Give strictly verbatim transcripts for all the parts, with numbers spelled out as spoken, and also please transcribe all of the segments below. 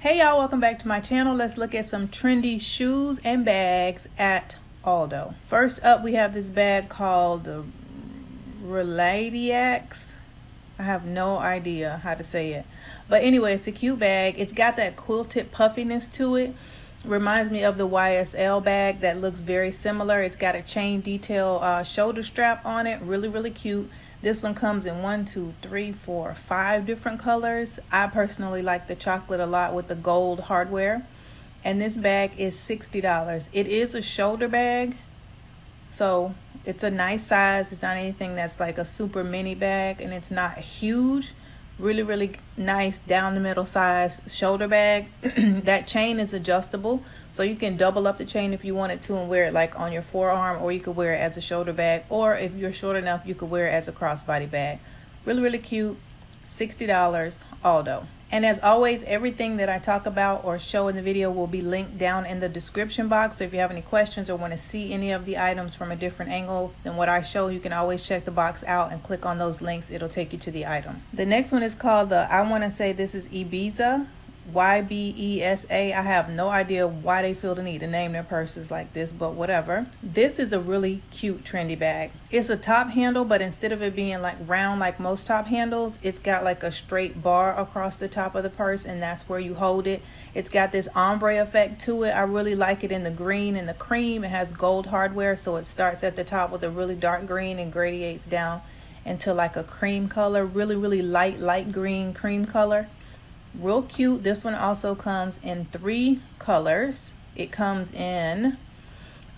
Hey y'all, welcome back to my channel. Let's look at some trendy shoes and bags at Aldo. First up, we have this bag called the Rhiladiaax. I have no idea how to say it, but anyway, it's a cute bag. It's got that quilted puffiness to it. Reminds me of the Y S L bag that looks very similar. It's got a chain detail uh, shoulder strap on it. Really, really cute. This one comes in one, two, three, four, five different colors. I personally like the chocolate a lot with the gold hardware. And this bag is sixty dollars. It is a shoulder bag, so it's a nice size. It's not anything that's like a super mini bag, and it's not huge. Really, really nice down the middle size shoulder bag. That chain is adjustable, so you can double up the chain if you wanted to and wear it like on your forearm, or you could wear it as a shoulder bag, or if you're short enough, you could wear it as a crossbody bag. Really, really cute. sixty dollars, Aldo. And as always, everything that I talk about or show in the video will be linked down in the description box. So if you have any questions or want to see any of the items from a different angle than what I show, you can always check the box out and click on those links. It'll take you to the item. The next one is called the, I want to say this is Ibiza, Y B E S A. I have no idea why they feel the need to name their purses like this, but whatever. This is a really cute trendy bag. It's a top handle, but instead of it being like round like most top handles, it's got like a straight bar across the top of the purse, and that's where you hold it. It's got this ombre effect to it. I really like it in the green and the cream. It has gold hardware, so it starts at the top with a really dark green and gradiates down into like a cream color. Really, really light, light green cream color. Real cute. This one also comes in three colors. It comes in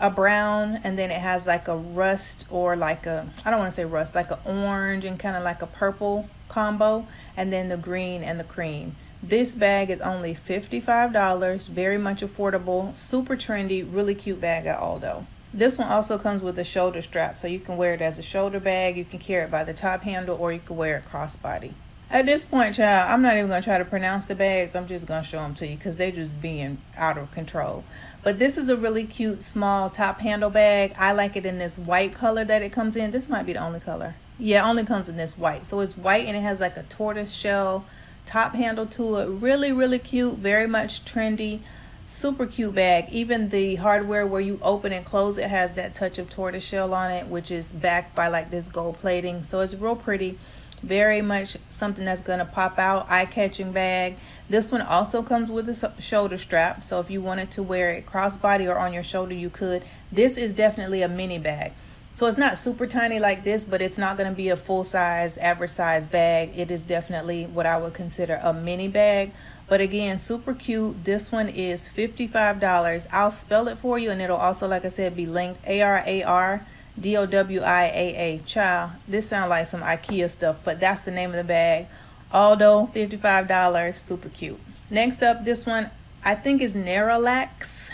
a brown, and then it has like a rust or like a, I don't want to say rust, like an orange and kind of like a purple combo, and then the green and the cream. This bag is only fifty-five dollars, very much affordable, super trendy, really cute bag at Aldo. This one also comes with a shoulder strap, so you can wear it as a shoulder bag, you can carry it by the top handle, or you can wear it crossbody. At this point, child, I'm not even going to try to pronounce the bags. I'm just going to show them to you because they're just being out of control. But this is a really cute, small top handle bag. I like it in this white color that it comes in. This might be the only color. Yeah, it only comes in this white. So it's white, and it has like a tortoise shell top handle to it. Really, really cute. Very much trendy. Super cute bag. Even the hardware where you open and close it has that touch of tortoise shell on it, which is backed by like this gold plating. So it's real pretty. Very much something that's going to pop out, eye-catching bag. This one also comes with a shoulder strap, so if you wanted to wear it crossbody or on your shoulder, you could. This is definitely a mini bag, so it's not super tiny like this, but it's not going to be a full-size, average-size bag. It is definitely what I would consider a mini bag, but again, super cute. This one is fifty-five dollars. I'll spell it for you, and it'll also, like I said, be linked. A R A R D O W I A A. Child, this sounds like some IKEA stuff, but that's the name of the bag. Aldo, fifty-five dollars, super cute. Next up, this one I think is Nerallaax.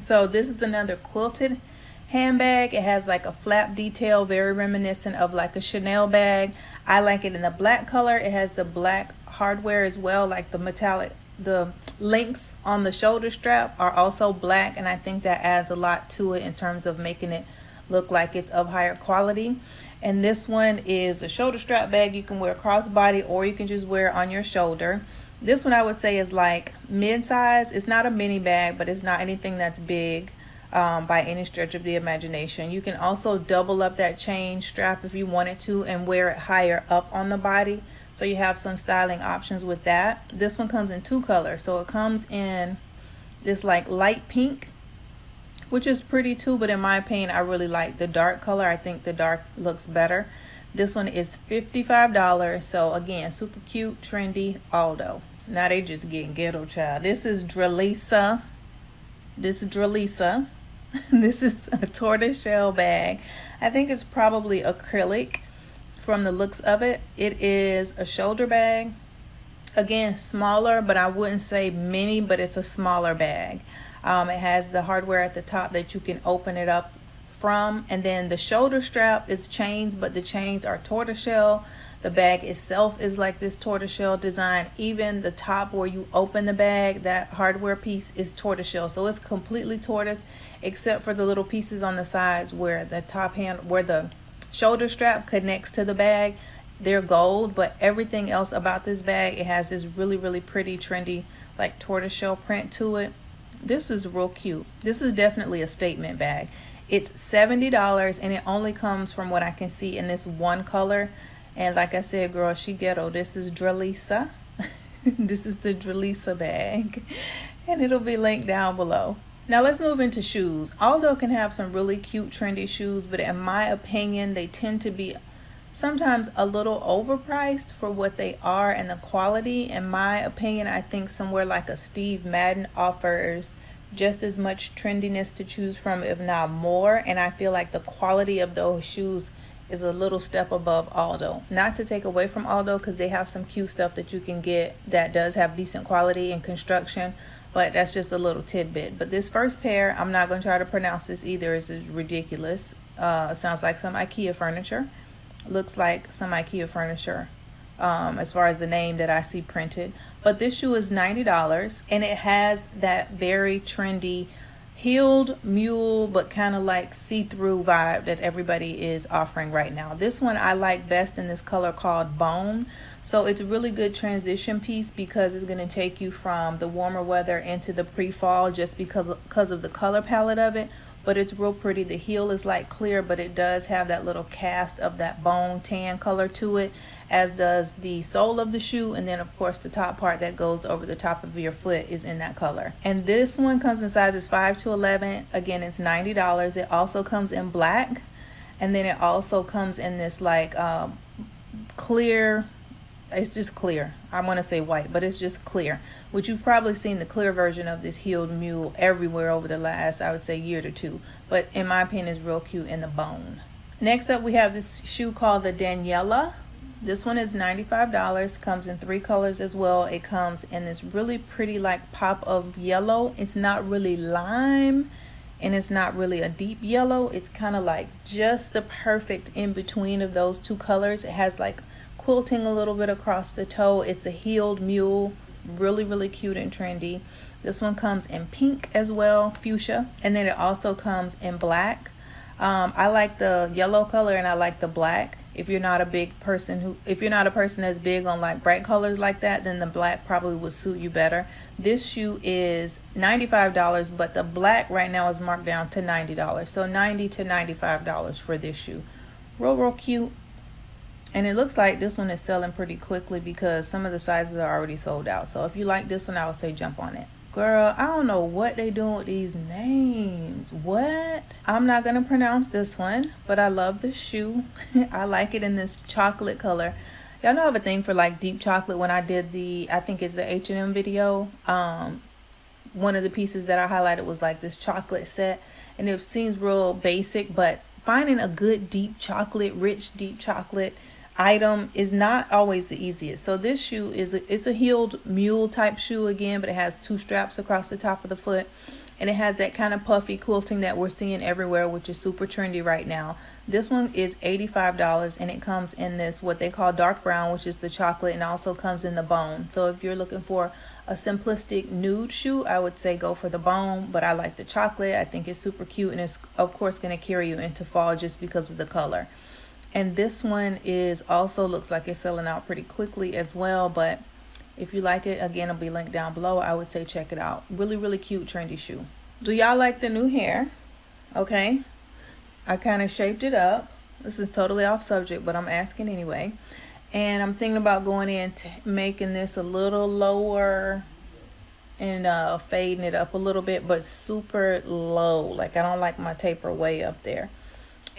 So this is another quilted handbag. It has like a flap detail, very reminiscent of like a Chanel bag. I like it in the black color. It has the black hardware as well, like the metallic, the links on the shoulder strap are also black, and I think that adds a lot to it in terms of making it look like it's of higher quality. And this one is a shoulder strap bag. You can wear crossbody, or you can just wear it on your shoulder. This one I would say is like mid-size. It's not a mini bag, but it's not anything that's big um, by any stretch of the imagination. You can also double up that chain strap if you wanted to and wear it higher up on the body, so you have some styling options with that. This one comes in two colors, so it comes in this like light pink, which is pretty too, but in my opinion, I really like the dark color. I think the dark looks better. This one is fifty-five dollars, so again, super cute, trendy, Aldo. Now they just getting ghetto, child. This is Dralisa. This is Dralisa. This is a tortoiseshell bag. I think it's probably acrylic from the looks of it. It is a shoulder bag. Again, smaller, but I wouldn't say mini, but it's a smaller bag. Um, it has the hardware at the top that you can open it up from, and then the shoulder strap is chains, but the chains are tortoiseshell. The bag itself is like this tortoiseshell design. Even the top where you open the bag, that hardware piece is tortoiseshell, so it's completely tortoise except for the little pieces on the sides where the top hand, where the shoulder strap connects to the bag. They're gold, but everything else about this bag, it has this really, really pretty, trendy like tortoiseshell print to it. This is real cute. This is definitely a statement bag. It's seventy dollars and it only comes, from what I can see, in this one color. And like I said, girl, she ghetto. This is Dralisa. This is the Dralisa bag. And it'll be linked down below. Now let's move into shoes. Aldo can have some really cute, trendy shoes, but in my opinion, they tend to be sometimes a little overpriced for what they are and the quality. In my opinion, I think somewhere like a Steve Madden offers just as much trendiness to choose from, if not more, and I feel like the quality of those shoes is a little step above Aldo. Not to take away from Aldo, because they have some cute stuff that you can get that does have decent quality and construction, but that's just a little tidbit. But this first pair, I'm not going to try to pronounce this either. It's ridiculous. Uh, sounds like some IKEA furniture. Looks like some IKEA furniture um, as far as the name that I see printed. But this shoe is ninety dollars and it has that very trendy heeled mule, but kind of like see-through vibe that everybody is offering right now. This one I like best in this color called Bone. So it's a really good transition piece because it's going to take you from the warmer weather into the pre-fall just because, because of the color palette of it. But it's real pretty. The heel is like clear, but it does have that little cast of that bone tan color to it, as does the sole of the shoe. And then of course the top part that goes over the top of your foot is in that color. And this one comes in sizes five to eleven. Again, it's ninety dollars. It also comes in black. And then it also comes in this like uh, clear, it's just clear. I want to say white, but it's just clear, which you've probably seen the clear version of this heeled mule everywhere over the last, I would say, year to two, but in my opinion is real cute in the Bone. Next up we have this shoe called the Daniella. This one is ninety-five dollars, comes in three colors as well. It comes in this really pretty like pop of yellow. It's not really lime and it's not really a deep yellow. It's kind of like just the perfect in between of those two colors. It has like quilting a little bit across the toe. It's a heeled mule, really really cute and trendy. This one comes in pink as well, fuchsia, and then it also comes in black. um, I like the yellow color and I like the black. If you're not a big person who if you're not a person that's big on like bright colors like that, then the black probably would suit you better. This shoe is ninety-five dollars, but the black right now is marked down to ninety dollars, so ninety to ninety-five dollars for this shoe. Real real cute. And it looks like this one is selling pretty quickly because some of the sizes are already sold out. So if you like this one, I would say jump on it. Girl, I don't know what they doing with these names. What? I'm not going to pronounce this one, but I love this shoe. I like it in this chocolate color. Y'all know I have a thing for like deep chocolate. When I did the, I think it's the H and M video, um, one of the pieces that I highlighted was like this chocolate set. And it seems real basic, but finding a good deep chocolate, rich deep chocolate item is not always the easiest. So this shoe is a, it's a heeled mule type shoe again, but it has two straps across the top of the foot, and it has that kind of puffy quilting that we're seeing everywhere, which is super trendy right now. This one is eighty-five dollars and it comes in this what they call dark brown, which is the chocolate, and also comes in the Bone. So if you're looking for a simplistic nude shoe, I would say go for the Bone, but I like the chocolate. I think it's super cute, and it's of course going to carry you into fall just because of the color. And this one is also looks like it's selling out pretty quickly as well, but if you like it, again, it'll be linked down below. I would say check it out. Really, really cute, trendy shoe. Do y'all like the new hair? Okay. I kind of shaped it up. This is totally off subject, but I'm asking anyway. And I'm thinking about going in to making this a little lower and uh, fading it up a little bit, but super low. Like, I don't like my taper way up there.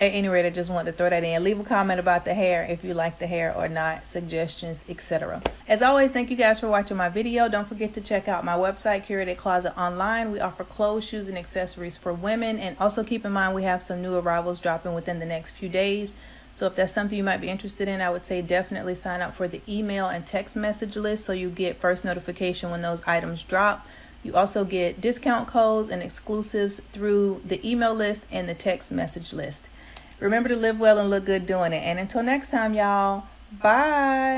At any rate, I just wanted to throw that in. Leave a comment about the hair if you like the hair or not, suggestions, et cetera. As always, thank you guys for watching my video. Don't forget to check out my website, Kurated Kloset Online. We offer clothes, shoes, and accessories for women. And also keep in mind, we have some new arrivals dropping within the next few days. So if that's something you might be interested in, I would say definitely sign up for the email and text message list so you get first notification when those items drop. You also get discount codes and exclusives through the email list and the text message list. Remember to live well and look good doing it. And until next time, y'all, bye.